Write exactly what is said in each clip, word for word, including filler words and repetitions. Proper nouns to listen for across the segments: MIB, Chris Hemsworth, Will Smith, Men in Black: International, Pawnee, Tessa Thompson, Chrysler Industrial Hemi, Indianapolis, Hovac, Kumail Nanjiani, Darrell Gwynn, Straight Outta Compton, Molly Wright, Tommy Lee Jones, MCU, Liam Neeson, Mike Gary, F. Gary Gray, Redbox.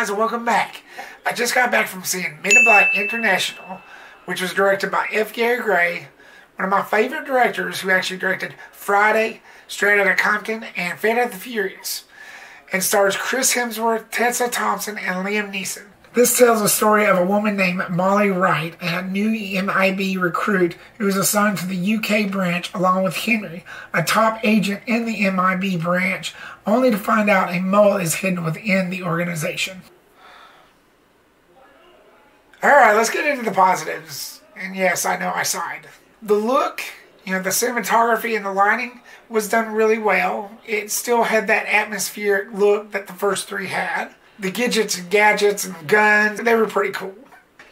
guys, and welcome back. I just got back from seeing Men in Black International, which was directed by F. Gary Gray, one of my favorite directors, who actually directed Friday, Straight Outta Compton, and Fate of the Furious, and stars Chris Hemsworth, Tessa Thompson, and Liam Neeson. This tells the story of a woman named Molly Wright, a new M I B recruit who is assigned to the U K branch along with Henry, a top agent in the M I B branch, only to find out a mole is hidden within the organization. Alright, let's get into the positives. And yes, I know I sighed. The look, you know, the cinematography and the lighting was done really well. It still had that atmospheric look that the first three had. The gadgets and gadgets and guns, they were pretty cool.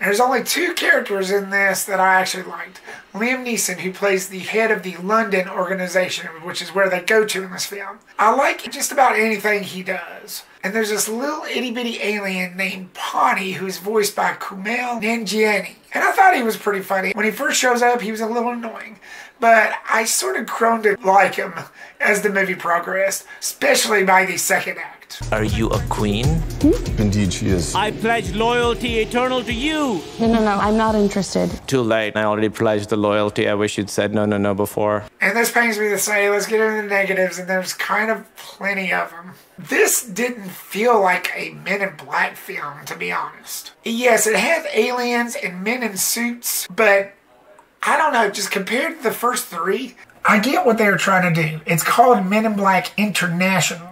There's only two characters in this that I actually liked. Liam Neeson, who plays the head of the London organization, which is where they go to in this film. I like just about anything he does. And there's this little itty-bitty alien named Pawnee, who's voiced by Kumail Nanjiani. And I thought he was pretty funny. When he first shows up, he was a little annoying. But I sort of grown to like him as the movie progressed, especially by the second act. Are you a queen? Hmm? Indeed she is. I pledge loyalty eternal to you. No, no, no, I'm not interested. Too late. I already pledged the loyalty. I wish you'd said no, no, no before. And this pains me to say, let's get into the negatives, and there's kind of plenty of them. This didn't feel like a Men in Black film, to be honest. Yes, it had aliens and men in suits, but I don't know, just compared to the first three, I get what they were trying to do. It's called Men in Black International.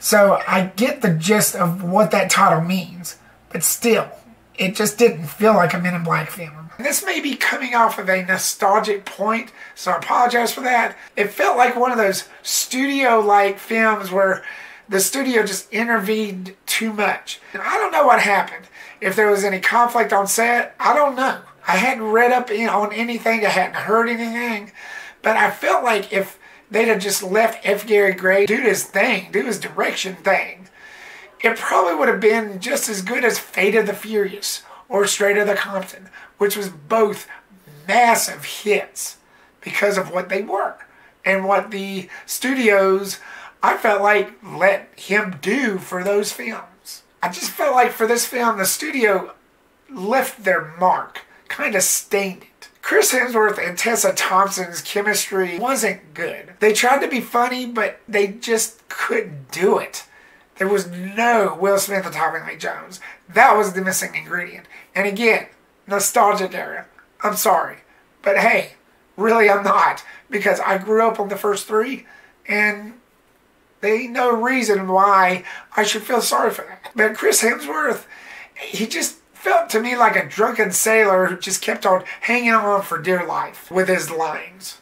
So I get the gist of what that title means, but still, it just didn't feel like a Men in Black film. And this may be coming off of a nostalgic point, so I apologize for that. It felt like one of those studio-like films where the studio just intervened too much. And I don't know what happened. If there was any conflict on set, I don't know. I hadn't read up on anything, I hadn't heard anything, but I felt like if they'd have just left F. Gary Gray do his thing, do his direction thing, it probably would have been just as good as Fate of the Furious or Straight Outta Compton, which was both massive hits because of what they were and what the studios, I felt like, let him do for those films. I just felt like for this film, the studio left their mark, kind of stained it. Chris Hemsworth and Tessa Thompson's chemistry wasn't good. They tried to be funny, but they just couldn't do it. There was no Will Smith and Tommy Lee Jones. That was the missing ingredient. And again, nostalgic era. I'm sorry. But hey, really I'm not. Because I grew up on the first three, and there ain't no reason why I should feel sorry for that. But Chris Hemsworth, he just felt to me like a drunken sailor who just kept on hanging on for dear life with his lines.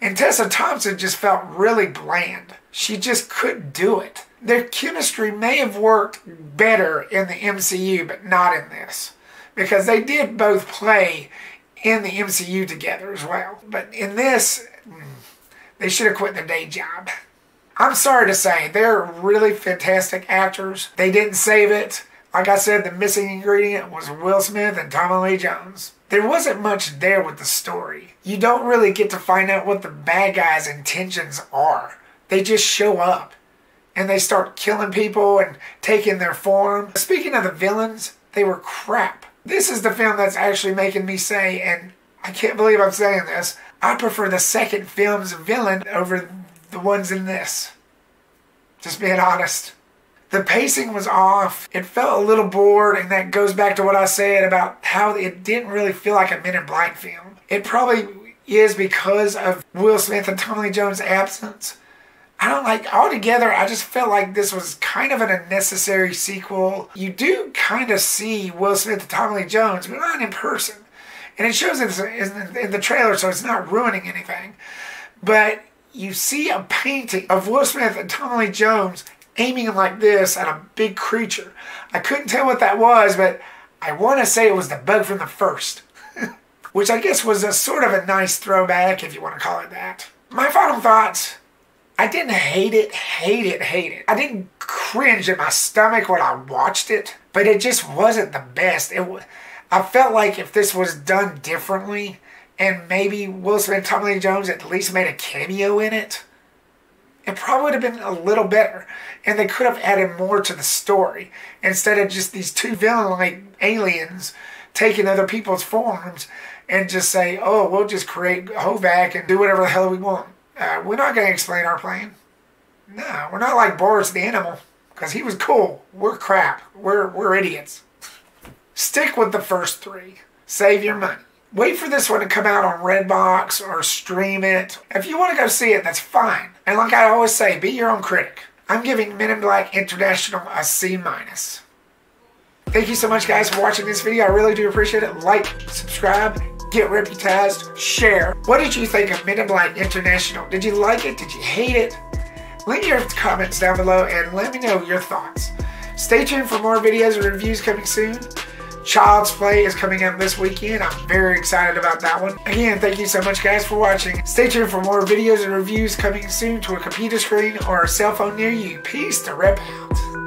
And Tessa Thompson just felt really bland. She just couldn't do it. Their chemistry may have worked better in the M C U, but not in this. Because they did both play in the M C U together as well. But in this, they should have quit their day job. I'm sorry to say, they're really fantastic actors. They didn't save it. Like I said, the missing ingredient was Will Smith and Tommy Lee Jones. There wasn't much there with the story. You don't really get to find out what the bad guy's intentions are. They just show up and they start killing people and taking their form. Speaking of the villains, they were crap. This is the film that's actually making me say, and I can't believe I'm saying this, I prefer the second film's villain over the ones in this. Just being honest. The pacing was off. It felt a little bored, and that goes back to what I said about how it didn't really feel like a Men in Black film. It probably is because of Will Smith and Tommy Lee Jones' absence. I don't like, altogether, I just felt like this was kind of an unnecessary sequel. You do kind of see Will Smith and Tommy Lee Jones, but not in person. And it shows in the trailer, so it's not ruining anything. But you see a painting of Will Smith and Tommy Lee Jones aiming like this at a big creature. I couldn't tell what that was, but I want to say it was the bug from the first. Which I guess was a sort of a nice throwback, if you want to call it that. My final thoughts. I didn't hate it, hate it, hate it. I didn't cringe in my stomach when I watched it, but it just wasn't the best. It w I felt like if this was done differently, and maybe Will Smith and Tommy Lee Jones at least made a cameo in it, it probably would have been a little better, and they could have added more to the story instead of just these two villain-like aliens taking other people's forms and just say, oh, we'll just create Hovac and do whatever the hell we want. Uh, we're not going to explain our plan. No, we're not like Boris the Animal, because he was cool. We're crap. We're, we're idiots. Stick with the first three. Save your money. Wait for this one to come out on Redbox or stream it. If you want to go see it, that's fine. And like I always say, be your own critic. I'm giving Men in Black International a C minus. Thank you so much, guys, for watching this video. I really do appreciate it. Like, subscribe, get reputized, share. What did you think of Men in Black International? Did you like it? Did you hate it? Leave your comments down below and let me know your thoughts. Stay tuned for more videos and reviews coming soon. Child's Play is coming out this weekend. I'm very excited about that one. Again, thank you so much, guys, for watching. Stay tuned for more videos and reviews coming soon to a computer screen or a cell phone near you. Peace to Rep Out.